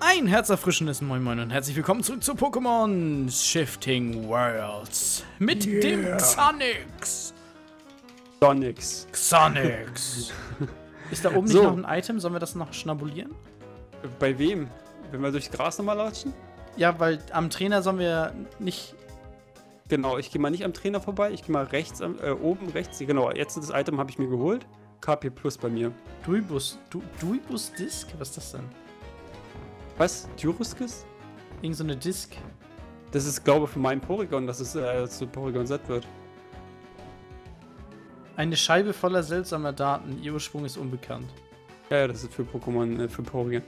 Ein herzerfrischendes Moin Moin und herzlich willkommen zurück zu Pokémon Shifting Worlds mit dem Xonix. Xonix. Ist da oben nicht noch ein Item? Sollen wir das noch schnabulieren? Bei wem? Wenn wir durchs Gras nochmal latschen? Ja, weil am Trainer sollen wir nicht... Genau, ich gehe mal nicht am Trainer vorbei, ich gehe mal rechts, oben rechts. Genau, jetzt das Item habe ich mir geholt. KP Plus bei mir. Duibus Disc? Was ist das denn? Was? Tyruskis? Irgend so eine Disc. Das ist, glaube ich, für meinen Porygon, dass es zu Porygon Z wird. Eine Scheibe voller seltsamer Daten. Ihr Ursprung ist unbekannt. Ja, das ist für Pokémon, für Porygon.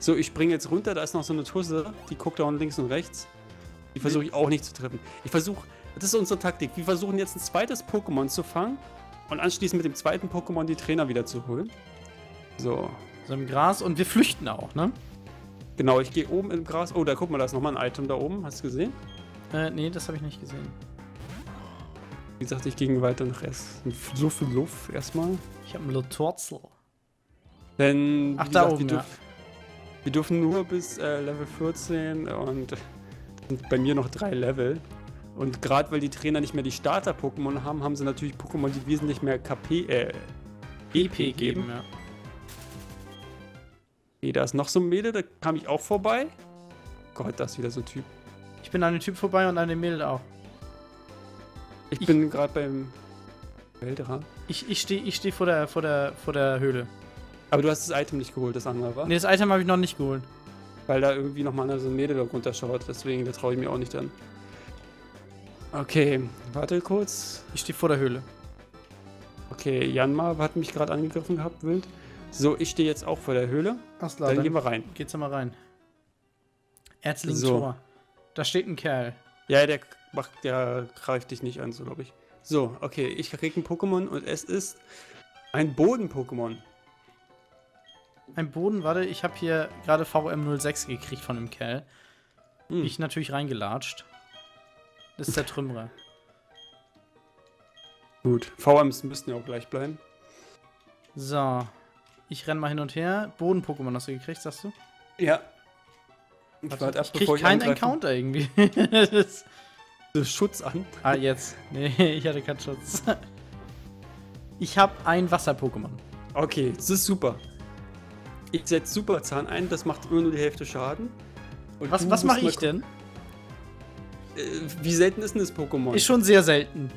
So, ich springe jetzt runter. Da ist noch so eine Tusse. Die guckt da unten links und rechts. Die versuche ich auch nicht zu treffen. Ich versuche... Das ist unsere Taktik. Wir versuchen jetzt ein zweites Pokémon zu fangen. Und anschließend mit dem zweiten Pokémon die Trainer wieder zu holen. So. So im Gras. Und wir flüchten auch, ne? Genau, ich gehe oben im Gras. Oh, da guck mal, da ist nochmal ein Item da oben. Hast du gesehen? Nee, das habe ich nicht gesehen. Wie gesagt, ich ging weiter nach S. So viel Luft erstmal. Ich habe einen Lotorzel. Denn, ach, da gesagt, oben, wir dürfen nur bis Level 14 und bei mir noch 3 Level. Und gerade weil die Trainer nicht mehr die Starter-Pokémon haben, haben sie natürlich Pokémon, die wesentlich mehr EP geben. Ja. Da ist noch so ein Mädel, da kam ich auch vorbei. Gott, da ist wieder so ein Typ. Ich bin an dem Typ vorbei und an dem Mädel auch. Ich bin gerade beim Wälderer. Ich stehe vor der Höhle. Aber du hast das Item nicht geholt, das andere, war? Nee, das Item habe ich noch nicht geholt. Weil da irgendwie nochmal so ein Mädel runterschaut, deswegen, da traue ich mir auch nicht dran. Okay, warte kurz. Ich stehe vor der Höhle. Okay, Janma hat mich gerade angegriffen gehabt, wild. So, ich stehe jetzt auch vor der Höhle. Ach, dann gehen wir rein. Geht's mal rein. Erzlingtor. So. Da steht ein Kerl. Ja, der greift dich nicht an, so glaube ich. So, okay, ich krieg ein Pokémon und es ist ein Boden-Pokémon. Ein Boden, warte, ich habe hier gerade VM06 gekriegt von dem Kerl. Hm. Ich natürlich reingelatscht. Das ist der Trümmerer. Gut, VMs müssten ja auch gleich bleiben. So. Ich renn mal hin und her. Boden-Pokémon hast du gekriegt, sagst du? Ja. Ich krieg keinen Encounter irgendwie. Das Schutz an. Ah, jetzt. Nee, ich hatte keinen Schutz. Ich hab ein Wasser-Pokémon. Okay, das ist super. Ich setz Superzahn ein, das macht immer nur die Hälfte Schaden. Und was mache ich denn? Wie selten ist denn das Pokémon? Ist schon sehr selten.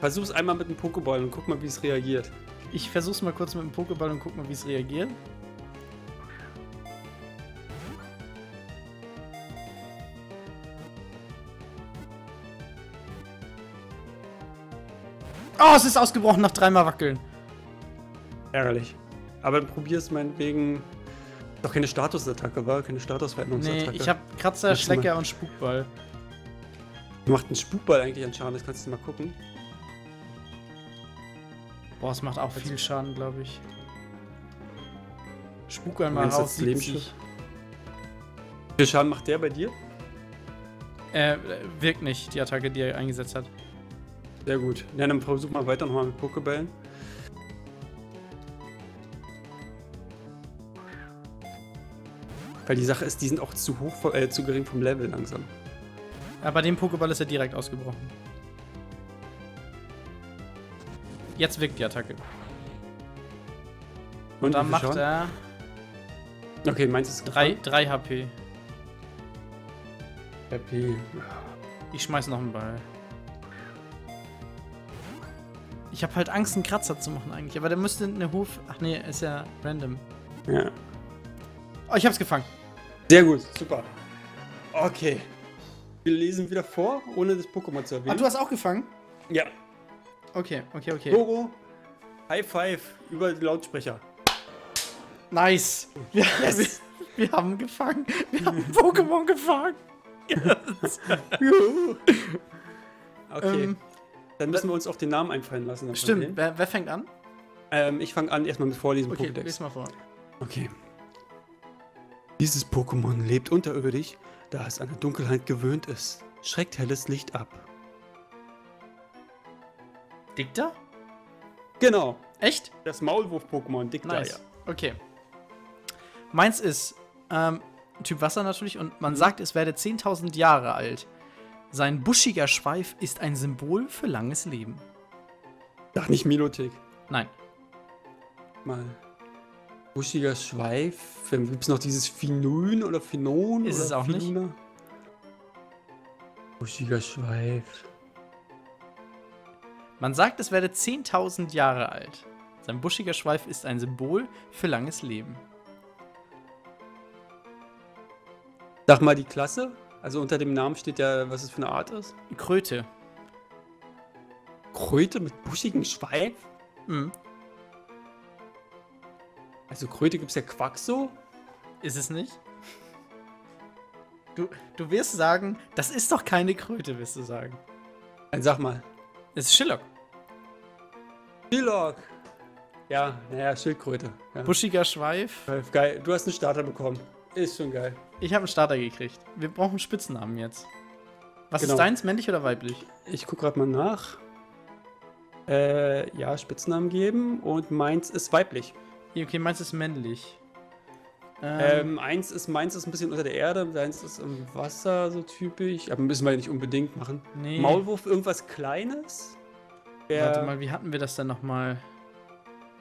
Versuch's einmal mit einem Pokéball und guck mal, wie es reagiert. Ich versuch's mal kurz mit dem Pokéball und guck mal, wie es reagiert. Oh, es ist ausgebrochen nach 3-mal Wackeln. Ärgerlich. Aber dann probier's meinetwegen. Doch keine Statusattacke, war? Keine Statusveränderungsattacke. Nee, ich hab Kratzer, Schlecker und Spukball. Wie macht ein Spukball eigentlich an Schaden? Das kannst du mal gucken. Boah, es macht auch viel Schaden, glaube ich. Spuk einmal raus. Wie viel Schaden macht der bei dir? Wirkt nicht, die Attacke, die er eingesetzt hat. Sehr gut. Ja, dann versuch mal weiter nochmal mit Pokébällen. Weil die Sache ist, die sind auch zu gering vom Level langsam. Aber bei dem Pokéball ist er direkt ausgebrochen. Jetzt wirkt die Attacke. Und dann macht er... Okay, meins ist 3 HP. HP. Ich schmeiß noch einen Ball. Ich habe halt Angst, einen Kratzer zu machen eigentlich. Aber der müsste eine Huf... Ach nee, ist ja random. Ja. Oh, ich hab's gefangen. Sehr gut, super. Okay. Wir lesen wieder vor, ohne das Pokémon zu erwähnen. Ah, du hast auch gefangen? Ja. Okay. Goro, High Five über die Lautsprecher. Nice. Yes. Wir haben gefangen. Wir haben Pokémon gefangen. Yes. Okay. Dann müssen wir uns auch den Namen einfallen lassen. Davon. Stimmt. Wer fängt an? Ich fange an erstmal mit Vorlesen. Okay, Pokédex. Lies mal vor. Okay. Dieses Pokémon lebt unterirdisch, da es an der Dunkelheit gewöhnt ist. Schreckt helles Licht ab. Digda? Genau. Echt? Das Maulwurf-Pokémon, Digda, nice. Ja. Okay. Meins ist Typ Wasser natürlich, und man sagt, es werde 10.000 Jahre alt. Sein buschiger Schweif ist ein Symbol für langes Leben. Ach, nicht Milotic. Nein. Mal. Buschiger Schweif. Gibt es noch dieses Phinyn oder Phinon? Ist oder es auch Philuna? Nicht. Buschiger Schweif. Man sagt, es werde 10.000 Jahre alt. Sein buschiger Schweif ist ein Symbol für langes Leben. Sag mal die Klasse. Also unter dem Namen steht ja, was es für eine Art ist. Kröte. Kröte mit buschigem Schweif? Mhm. Also Kröte gibt's ja Quaxo? Ist es nicht? Du wirst sagen, das ist doch keine Kröte, wirst du sagen. Dann sag mal. Es ist Schillock. Schillock. Ja, naja, Schildkröte. Ja. Buschiger Schweif. Geil, du hast einen Starter bekommen. Ist schon geil. Ich habe einen Starter gekriegt. Wir brauchen einen Spitzennamen jetzt. Was ist deins, männlich oder weiblich? Ich gucke gerade mal nach. Ja, Spitznamen geben. Und meins ist weiblich. Okay, meins ist männlich. Meins ist ein bisschen unter der Erde, deins ist im Wasser so typisch. Aber müssen wir nicht unbedingt machen. Nee. Maulwurf, irgendwas Kleines? Warte mal, wie hatten wir das denn nochmal?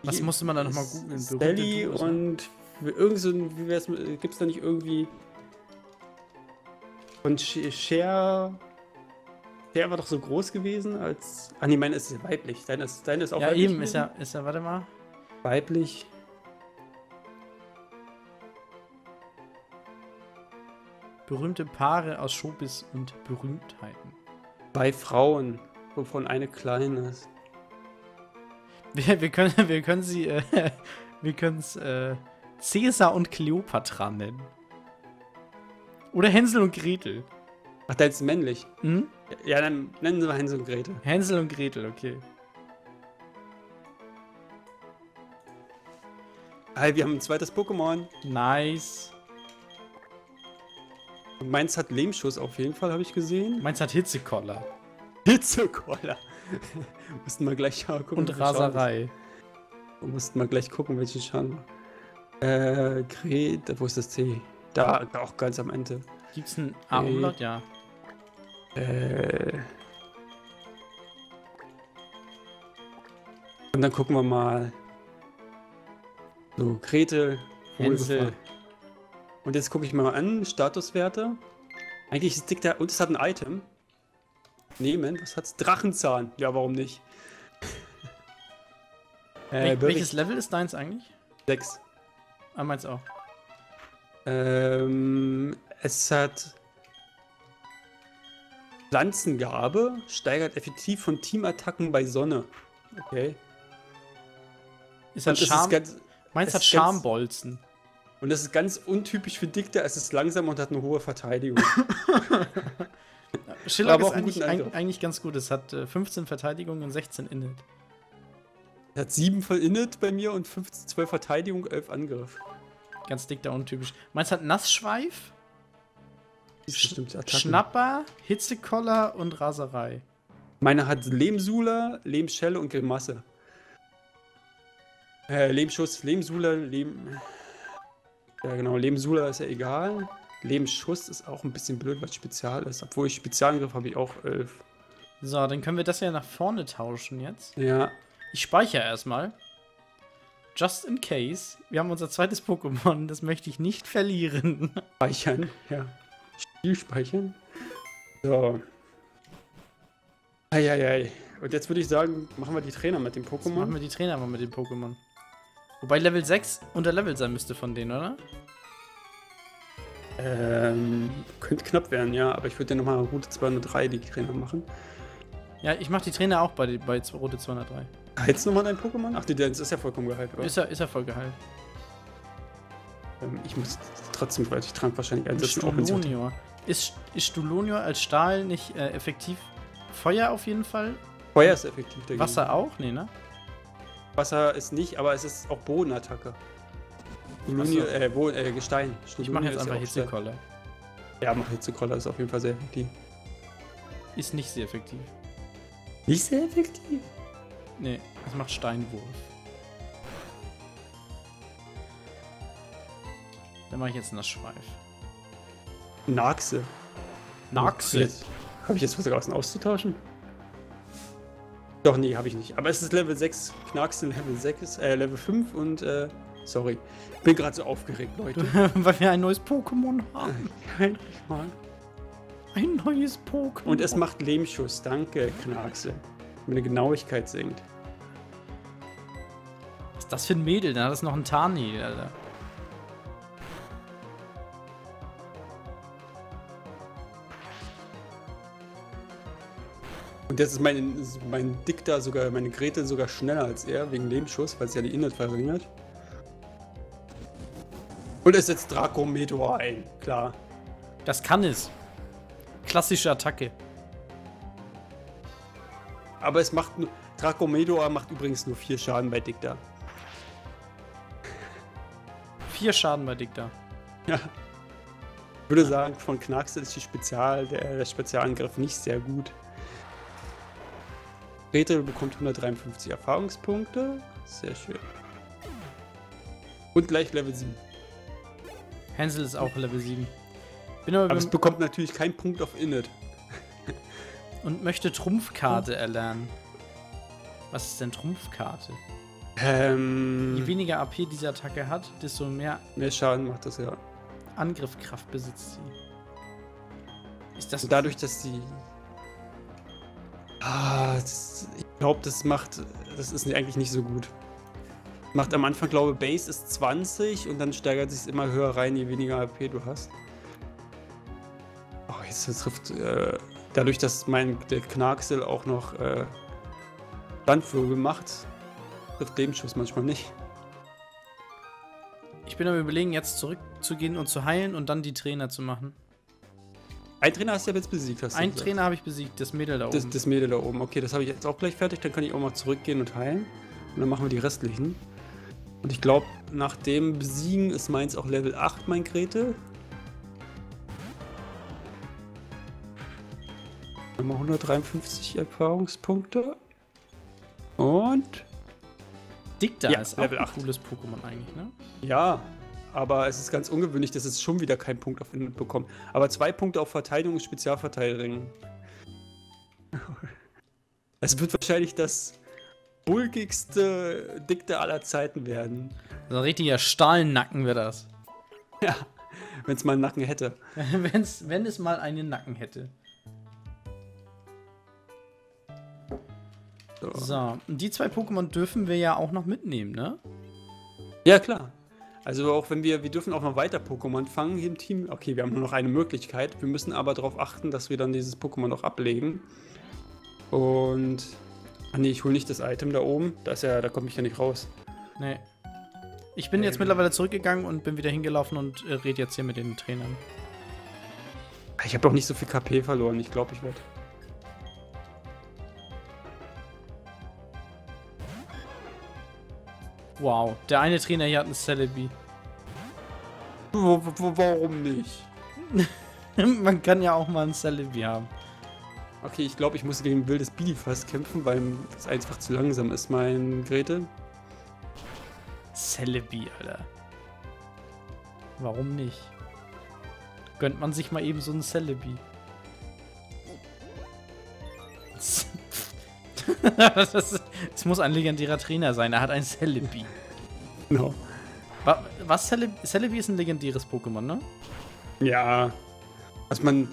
Was musste man da nochmal googeln? Sally und irgend so ein, wie wär's, gibt's da nicht irgendwie. Und Cher. Der war doch so groß gewesen als. Ah, nee, meine ist ja weiblich. Deine ist auch weiblich. Ja, eben, ist ja, warte mal. Weiblich. Berühmte Paare aus Showbiz und Berühmtheiten. Bei Frauen, wovon eine klein ist. Wir können es Cäsar und Kleopatra nennen. Oder Hänsel und Gretel. Ach, das ist männlich. Hm? Ja, dann nennen wir Hänsel und Gretel. Hänsel und Gretel, okay. Hey, wir haben ein zweites Pokémon. Nice. Und meins hat Lehmschuss auf jeden Fall, habe ich gesehen. Meins hat Hitzekoller. Hitzekoller. Mussten wir gleich gucken. Und Raserei. Mussten wir gleich gucken, welchen Schaden. Gretel, wo ist das T? Da, auch ganz am Ende. Gibt's ein A100? Ja. Und dann gucken wir mal. So, Gretel, Hänsel. Und jetzt gucke ich mal an, Statuswerte. Eigentlich ist Digda, und es hat ein Item. Nehmen, was hat's? Drachenzahn. Ja, warum nicht? Welches Level ist deins eigentlich? 6. Ah, meins auch. Es hat Pflanzengabe, steigert effektiv von Teamattacken bei Sonne. Okay. Ist das Charme? Meins hat Charmbolzen. Und das ist ganz untypisch für Digda, es ist langsam und hat eine hohe Verteidigung. Schillock ist eigentlich ganz gut, es hat 15 Verteidigung und 16 Init. Es hat 7 Init bei mir und 12 Verteidigung, 11 Angriff. Ganz Digda untypisch. Meins hat Nassschweif, Schnapper, Hitzekoller und Raserei. Meine hat Lehmsula, Lehmschelle und Grimasse. Lehmschuss, Lehmsula, Lehm... Ja genau, Lehmsula ist ja egal. Lehmschuss ist auch ein bisschen blöd, weil es spezial ist. Obwohl ich Spezialangriff habe ich auch 11. So, dann können wir das ja nach vorne tauschen jetzt. Ja. Ich speichere erstmal. Just in case. Wir haben unser zweites Pokémon, das möchte ich nicht verlieren. Speichern, ja. Spiel speichern. So. Eieiei. Und jetzt würde ich sagen, machen wir die Trainer mit dem Pokémon. Machen wir die Trainer mal mit dem Pokémon. Wobei Level 6 unter Level sein müsste von denen, oder? Könnte knapp werden, ja. Aber ich würde ja nochmal Route 203 die Trainer machen. Ja, ich mache die Trainer auch bei Route 203. Heizt nochmal dein Pokémon? Ach, die Dance ist ja vollkommen geheilt, oder? Ist ja voll geheilt. Ich muss trotzdem, weil ich Trank wahrscheinlich einsetzen. Stulonior. Ist Stulonior als Stahl nicht effektiv? Feuer auf jeden Fall. Feuer ist effektiv dagegen. Wasser auch? Nee, ne? Wasser ist nicht, aber es ist auch Bodenattacke. Gestein. Ich mache jetzt einfach Hitzekoller. Ja, mach Hitzekoller, ist auf jeden Fall sehr effektiv. Ist nicht sehr effektiv. Nicht sehr effektiv? Nee, das macht Steinwurf. Dann mache ich jetzt einen Nassschweif. Naxe. Naxe? Habe ich jetzt vergessen auszutauschen? Doch, nee, habe ich nicht. Aber es ist Level 6, Knaxe Level 6, Level 5 und, sorry. Bin gerade so aufgeregt, Leute. Weil wir ein neues Pokémon haben. Endlich mal. Ein neues Pokémon. Und es macht Lehmschuss. Danke, Knaxe. Meine Genauigkeit sinkt. Was ist das für ein Mädel? Da hat es noch ein Tarni, Alter. Und jetzt ist mein Digda sogar, meine Gretel sogar schneller als er, wegen Lebensschuss, weil es ja die Inhalt verringert. Und es setzt Dracometeor ein, klar. Das kann es. Klassische Attacke. Aber es macht nur. Dracometeor macht übrigens nur 4 Schaden bei Digda. 4 Schaden bei Digda. Ja. Ich würde sagen, von Knaxe ist die der Spezialangriff nicht sehr gut. Gretel bekommt 153 Erfahrungspunkte. Sehr schön. Und gleich Level 7. Hänsel ist auch Level 7. Aber es bekommt natürlich keinen Punkt auf Init. Und möchte Trumpfkarte erlernen. Was ist denn Trumpfkarte? Je weniger AP diese Attacke hat, desto mehr Schaden macht das, ja. Angriffskraft besitzt sie. Ist das dadurch, dass sie... Ah, ich glaube, das ist eigentlich nicht so gut. Macht am Anfang, glaube ich, Base ist 20 und dann steigert sich es immer höher rein, je weniger AP du hast. Oh, jetzt trifft, dadurch, dass der Knacksel auch noch Landwirbel macht, trifft Lebensschuss manchmal nicht. Ich bin am Überlegen, jetzt zurückzugehen und zu heilen und dann die Trainer zu machen. Ein Trainer hast du ja jetzt besiegt, hast du gesagt? Ein Trainer habe ich besiegt, das Mädel da oben. Das Mädel da oben, okay, das habe ich jetzt auch gleich fertig. Dann kann ich auch mal zurückgehen und heilen. Und dann machen wir die restlichen. Und ich glaube, nach dem Besiegen ist meins auch Level 8, mein Gretel. Nochmal 153 Erfahrungspunkte. Und... Digda ist auch ein cooles Pokémon eigentlich, ne? Ja. Aber es ist ganz ungewöhnlich, dass es schon wieder keinen Punkt auf Init bekommt. Aber 2 Punkte auf Verteidigung und Spezialverteidigung. Es wird wahrscheinlich das bulkigste Digda aller Zeiten werden. So ein richtiger Stahlnacken wäre das. Ja, wenn es mal einen Nacken hätte. Wenn es mal einen Nacken hätte. So, und die 2 Pokémon dürfen wir ja auch noch mitnehmen, ne? Ja, klar. Also auch wenn wir dürfen auch noch weiter Pokémon fangen hier im Team. Okay, wir haben nur noch eine Möglichkeit. Wir müssen aber darauf achten, dass wir dann dieses Pokémon auch ablegen. Und... Ach nee, ich hole nicht das Item da oben. Da komme ich ja nicht raus. Nee. Ich bin jetzt mittlerweile zurückgegangen und bin wieder hingelaufen und rede jetzt hier mit den Trainern. Ich habe auch nicht so viel KP verloren. Ich glaube, ich werde... Wow, der eine Trainer hier hat einen Celebi. Warum nicht? Man kann ja auch mal einen Celebi haben. Okay, ich glaube, ich muss gegen ein wildes Bilifass kämpfen, weil es einfach zu langsam ist, mein Gretel. Celebi, Alter. Warum nicht? Gönnt man sich mal eben so einen Celebi. Es muss ein legendärer Trainer sein, er hat ein Celebi. Genau. Was Celebi ist ein legendäres Pokémon, ne? Ja. Also man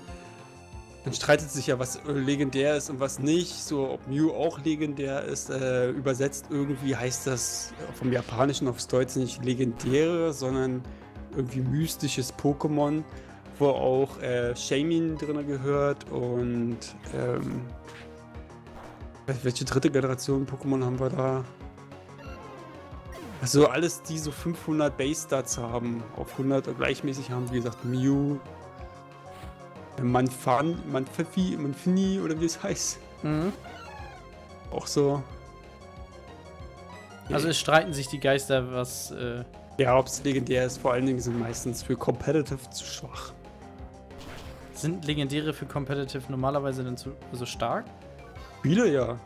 streitet sich ja, was legendär ist und was nicht. So, ob Mew auch legendär ist. Übersetzt irgendwie heißt das vom Japanischen aufs Deutsche nicht legendäre, sondern irgendwie mystisches Pokémon, wo auch Shaymin drin gehört und welche dritte Generation Pokémon haben wir da? Also alles, die so 500 Base-Stats haben. Auf 100 gleichmäßig haben, wie gesagt, Mew, Manaphy oder wie es heißt. Mhm. Auch so. Also es streiten sich die Geister, was... Ja, ob es legendär ist. Vor allen Dingen sind meistens für Competitive zu schwach. Sind legendäre für Competitive normalerweise dann so stark? Wieder ja.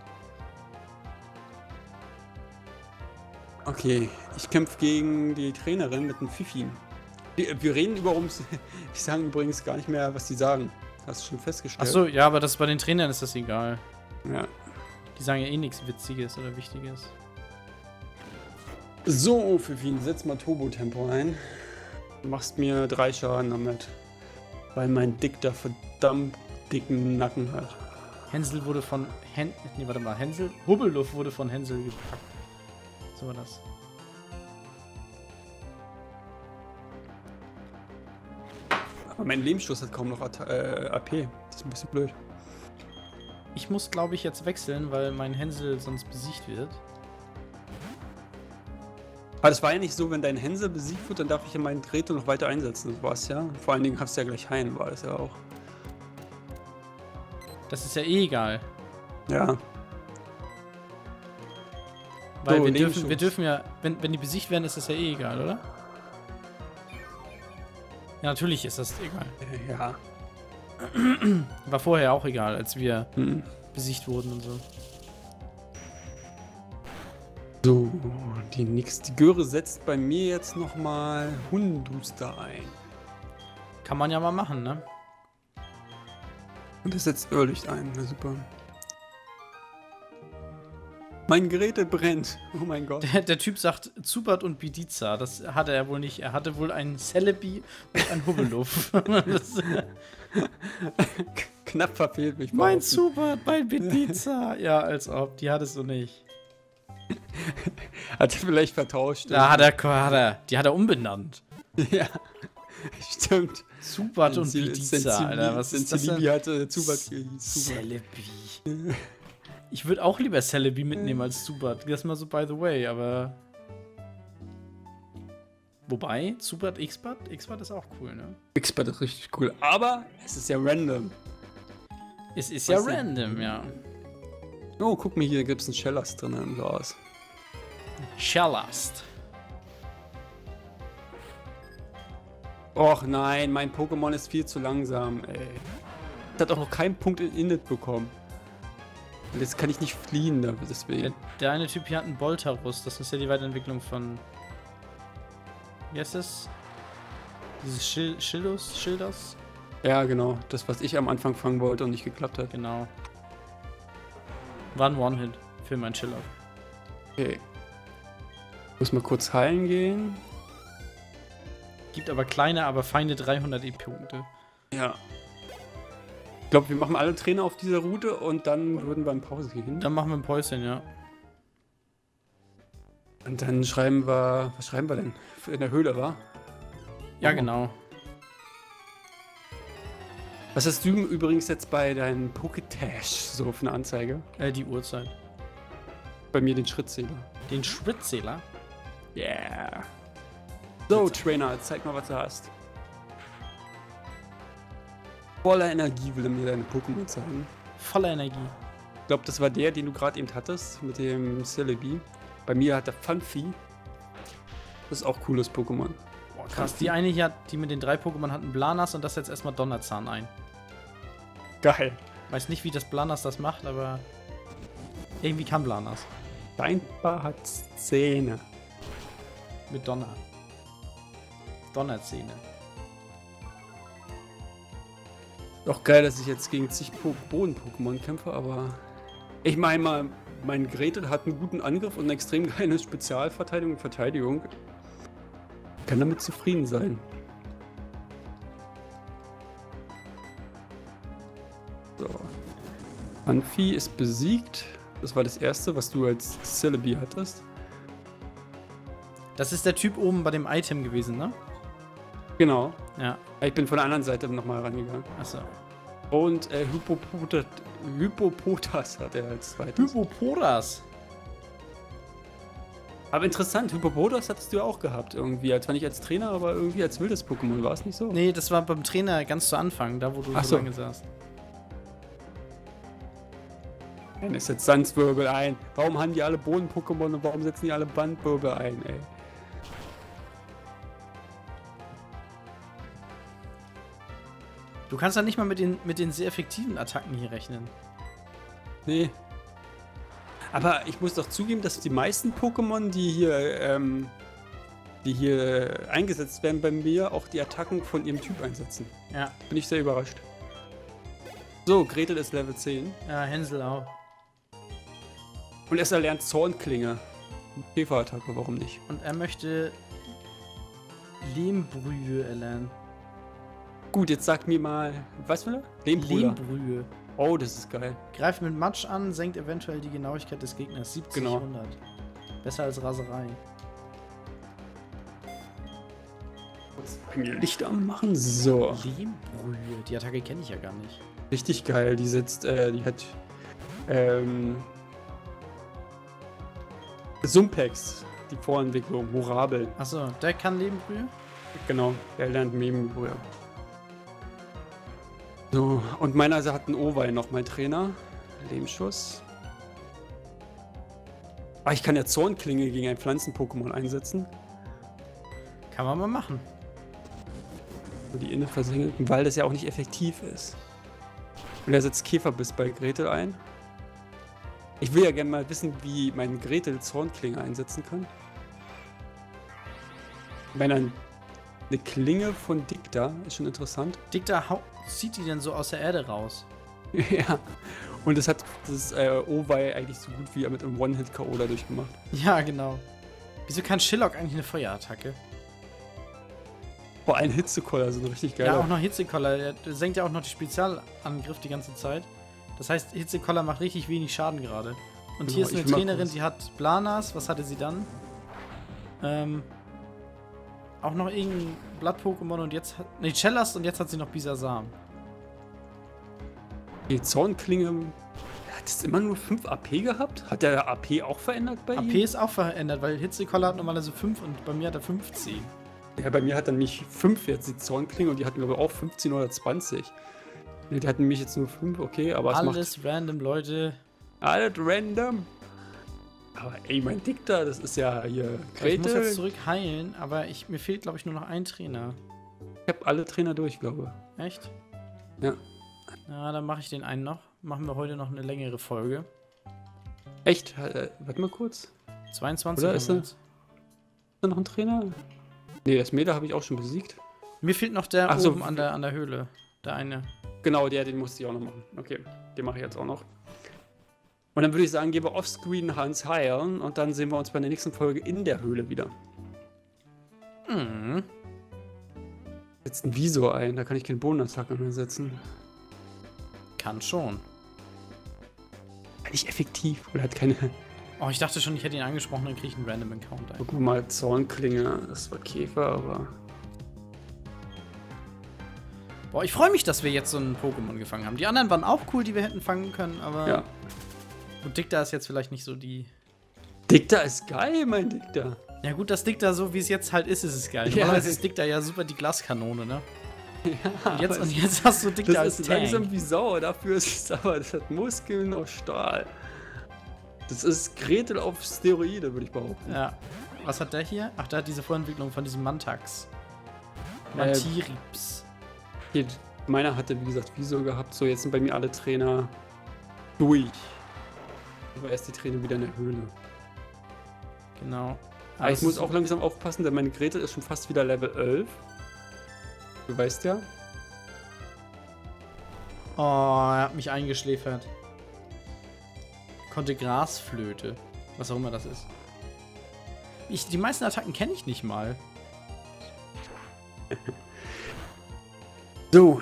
Okay, ich kämpfe gegen die Trainerin mit einem Fifi. Wir reden über uns. Die sagen übrigens gar nicht mehr, was die sagen. Hast du schon festgestellt? Achso, ja, aber das bei den Trainern ist das egal. Ja. Die sagen ja eh nichts Witziges oder Wichtiges. So, Fifin, setz mal Turbo-Tempo ein. Du machst mir 3 Schaden damit. Weil mein Digda verdammt dicken Nacken hat. Hänsel wurde von Hänsel. Hubbelluft wurde von Hänsel gepackt. So war das. Aber mein Lebensstoß hat kaum noch AP. Das ist ein bisschen blöd. Ich muss, glaube ich, jetzt wechseln, weil mein Hänsel sonst besiegt wird. Aber das war ja nicht so, wenn dein Hänsel besiegt wird, dann darf ich ja meinen Gretel noch weiter einsetzen. Das war's ja. Vor allen Dingen hast du ja gleich Hein, war das ja auch. Das ist ja eh egal. Ja. Weil so, wir dürfen ja, wenn die besiegt werden, ist das ja eh egal, oder? Ja, natürlich ist das egal. Ja. War vorher auch egal, als wir besiegt wurden und so. So, die nächste Göre setzt bei mir jetzt nochmal Hunduster ein. Kann man ja mal machen, ne? Und das setzt Irrlicht ein, na super. Mein Gerät brennt. Oh mein Gott. Der Typ sagt Zubat und Bidiza. Das hatte er wohl nicht. Er hatte wohl einen Celebi und einen Hubbeluff. Knapp verfehlt mich. Mein Zubat, mein Bidiza. Ja, als ob. Die hattest du nicht. Hat er vielleicht vertauscht. Da hat er. Die hat er umbenannt. Ja, stimmt. Zubat und Bidiza, Alter. Was ist das? Celebi hatte Zubat. Celebi. Ich würde auch lieber Celebi mitnehmen als Zubat. Das mal so by the way, aber... Wobei, Zubat, X-Bat ist auch cool, ne? X-Bat ist richtig cool, aber es ist ja random. Es ist ja random, ja. Oh, guck mal, hier gibt es einen Schellast drin im Glas. Schellast. Och nein, mein Pokémon ist viel zu langsam, ey. Das hat auch noch keinen Punkt in Init bekommen. Und jetzt kann ich nicht fliehen, deswegen. Der eine Typ hier hat einen Bolterus, das ist ja die Weiterentwicklung von... Wie heißt das? Dieses Schildos? Ja, genau. Das, was ich am Anfang fangen wollte und nicht geklappt hat. Genau. War ein One-Hit für meinen Schillock. Okay. Muss mal kurz heilen gehen. Gibt aber kleine, aber feine 300 EP-Punkte. Ja. Ich glaube, wir machen alle Trainer auf dieser Route und dann würden wir ein Päuschen hin. Dann machen wir ein Päuschen, ja. Und dann schreiben wir... Was schreiben wir denn? In der Höhle, wa? Ja, oh, genau. Was hast du übrigens jetzt bei deinem Pokétash so für eine Anzeige? Die Uhrzeit. Bei mir den Schrittzähler. Den Schrittzähler? Yeah. So, Trainer, zeig mal, was du hast. Voller Energie will er mir deine Pokémon zeigen. Voller Energie. Ich glaube, das war der, den du gerade eben hattest, mit dem Celebi. Bei mir hat er Manaphy. Das ist auch ein cooles Pokémon. Boah, krass. Die eine hier, die mit den 3 Pokémon hatten Blanas und das jetzt erstmal Donnerzahn ein. Geil. Weiß nicht, wie das Blanas das macht, aber irgendwie kann Blanas. Dein Paar hat Zähne. Mit Donner. Donnerzähne. Doch geil, dass ich jetzt gegen zig Boden-Pokémon kämpfe, aber... Ich meine mal, mein Gretel hat einen guten Angriff und eine extrem geile Spezialverteidigung und Verteidigung. Ich kann damit zufrieden sein. So. Manaphy ist besiegt. Das war das erste, was du als Celebi hattest. Das ist der Typ oben bei dem Item gewesen, ne? Genau. Ja. Ich bin von der anderen Seite nochmal rangegangen. Achso. Und Hippopotas hat er als zweites. Hippopotas? Aber interessant, Hippopotas hattest du ja auch gehabt irgendwie. Zwar nicht als Trainer, aber irgendwie als wildes Pokémon. War es nicht so? Nee, das war beim Trainer ganz zu Anfang, da wo du so lange saßt. Dann ist jetzt Sandwirbel ein. Warum haben die alle Boden-Pokémon und warum setzen die alle Bandwirbel ein, ey? Du kannst ja nicht mal mit den sehr effektiven Attacken hier rechnen. Nee. Aber ich muss doch zugeben, dass die meisten Pokémon, die hier die hier eingesetzt werden bei mir, auch die Attacken von ihrem Typ einsetzen. Ja. Bin ich sehr überrascht. So, Gretel ist Level 10. Ja, Hänsel auch. Und er erlernt Zornklinge. Käferattacke, warum nicht? Und er möchte Lehmbrühe erlernen. Gut, jetzt sag mir mal, was will er? Lehmbrühe. Oh, das ist geil. Greift mit Matsch an, senkt eventuell die Genauigkeit des Gegners. 70, genau. 100. Besser als Raserei. Licht am machen, so. Lehmbrühe, die Attacke kenne ich ja gar nicht. Richtig geil, die setzt, die hat, Sumpex, die Vorentwicklung, Horabel. Achso, der kann Lehmbrühe? Genau, der lernt Lehmbrühe. So, und meiner hat einen Owei noch, mein Trainer. Lehmschuss. Ah, ich kann ja Zornklinge gegen ein Pflanzen-Pokémon einsetzen. Kann man mal machen. Die Inne versenken, weil das ja auch nicht effektiv ist. Und er setzt Käferbiss bei Gretel ein. Ich will ja gerne mal wissen, wie mein Gretel Zornklinge einsetzen kann. Wenn dann eine Klinge von Digda ist schon interessant. Digda zieht die denn so aus der Erde raus? Ja. Und das hat das Owei eigentlich so gut wie mit einem One-Hit-K.O. dadurch gemacht. Ja, genau. Wieso kann Schillock eigentlich eine Feuerattacke? Boah, ein Hitzekoller sind richtig geil. Ja, auch noch Hitzekoller. Der senkt ja auch noch die Spezialangriff die ganze Zeit. Das heißt, Hitzekoller macht richtig wenig Schaden gerade. Und genau, hier ist eine Trainerin, die hat Blanas. Was hatte sie dann? Auch noch irgendein Blatt-Pokémon und jetzt hat... Ne, Celebi und jetzt hat sie noch Bisazam. Die Zornklinge... Hat es immer nur 5 AP gehabt? Hat der AP auch verändert bei ihm? AP ist auch verändert, weil Hitzekoller hat normalerweise 5 und bei mir hat er 15. Ja, bei mir hat dann nicht 5 jetzt die Zornklinge und die hatten glaube ich auch 15 oder 20. Die hatten mich jetzt nur 5, okay, aber es macht... Alles random, Leute. Alles random. Aber ey, mein Digda, das ist ja hier... Gretel. Ich muss jetzt zurück heilen, aber mir fehlt, glaube ich, nur noch ein Trainer. Ich habe alle Trainer durch, glaube ich. Echt? Ja. Na, dann mache ich den einen noch. Machen wir heute noch eine längere Folge. Echt? Warte mal kurz. 22 oder ist da noch ein Trainer? Ne, das Mädel habe ich auch schon besiegt. Mir fehlt noch der oben so, an der Höhle. Der eine. Genau, den musste ich auch noch machen. Okay, den mache ich jetzt auch noch. Und dann würde ich sagen, gehen wir offscreen Hans heilen und dann sehen wir uns bei der nächsten Folge in der Höhle wieder. Mhm. Setzt ein Visor ein, da kann ich keinen Bodenattacken einsetzen. Kann schon. Nicht effektiv oder hat keine... Oh, ich dachte schon, ich hätte ihn angesprochen, dann kriege ich einen Random Encounter. Guck mal, Zornklinge, das war Käfer, aber... Boah, ich freue mich, dass wir jetzt so einen Pokémon gefangen haben. Die anderen waren auch cool, die wir hätten fangen können, aber... Ja. Und Digda ist jetzt vielleicht nicht so die... Digda ist geil, mein Digda. Ja gut, das Digda, so wie es jetzt halt ist, ist es geil. Ja, normalerweise ist Digda ja super die Glaskanone, ne? Ja, und jetzt hast du Digda als Tank. Das ist langsam wie Sau, dafür ist es aber... Das hat Muskeln aus Stahl. Das ist Gretel auf Steroide, würde ich behaupten. Ja. Was hat der hier? Ach, der hat diese Vorentwicklung von diesem Mantax. Mantirps. Hier, meiner hatte, wie gesagt, Visor gehabt. So, jetzt sind bei mir alle Trainer durch. Aber erst die Trainer wieder in der Höhle. Genau. Aber ich muss auch langsam aufpassen, denn meine Gretel ist schon fast wieder Level 11. Du weißt ja. Oh, er hat mich eingeschläfert. Konnte Grasflöte. Was auch immer das ist. Die meisten Attacken kenne ich nicht mal. So.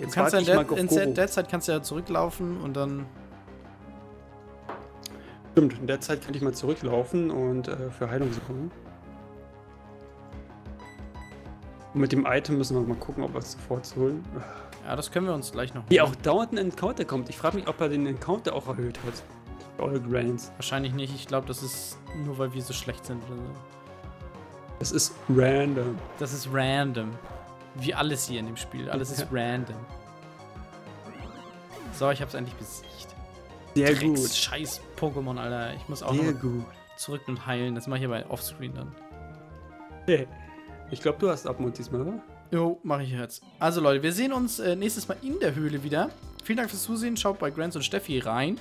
Jetzt kannst du in der Zeit kannst du ja zurücklaufen und dann... Stimmt, in der Zeit kann ich mal zurücklaufen und für Heilung suchen. Und mit dem Item müssen wir mal gucken, ob wir es sofort holen. Ja, das können wir uns gleich noch holen. Wie auch dauernd ein Encounter kommt. Ich frage mich, ob er den Encounter auch erhöht hat. All Gränz. Wahrscheinlich nicht. Ich glaube, das ist nur, weil wir so schlecht sind. Das ist random. Das ist random. Wie alles hier in dem Spiel. Alles ist random. So, ich habe es endlich besiegt. Sehr Drecks, gut. Scheiß Pokémon, Alter. Ich muss auch noch zurück und heilen. Das mache ich aber offscreen dann. Hey. Ich glaube, du hast Abmund diesmal, oder? Jo, mache ich jetzt. Also Leute, wir sehen uns nächstes Mal in der Höhle wieder. Vielen Dank fürs Zusehen. Schaut bei Gränz und Steffi rein.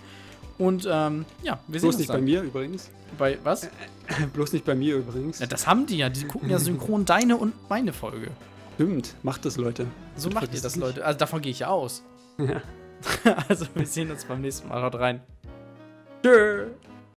Und ja, wir sehen uns dann. Bloß nicht bei mir übrigens. Bei was? Bloß nicht bei mir übrigens. Ja, das haben die ja. Die gucken ja synchron deine und meine Folge. Stimmt. Macht das, Leute. So macht ihr das, Leute. Also davon gehe ich ja aus. Ja. Also wir sehen uns beim nächsten Mal. Haut rein. Tschö.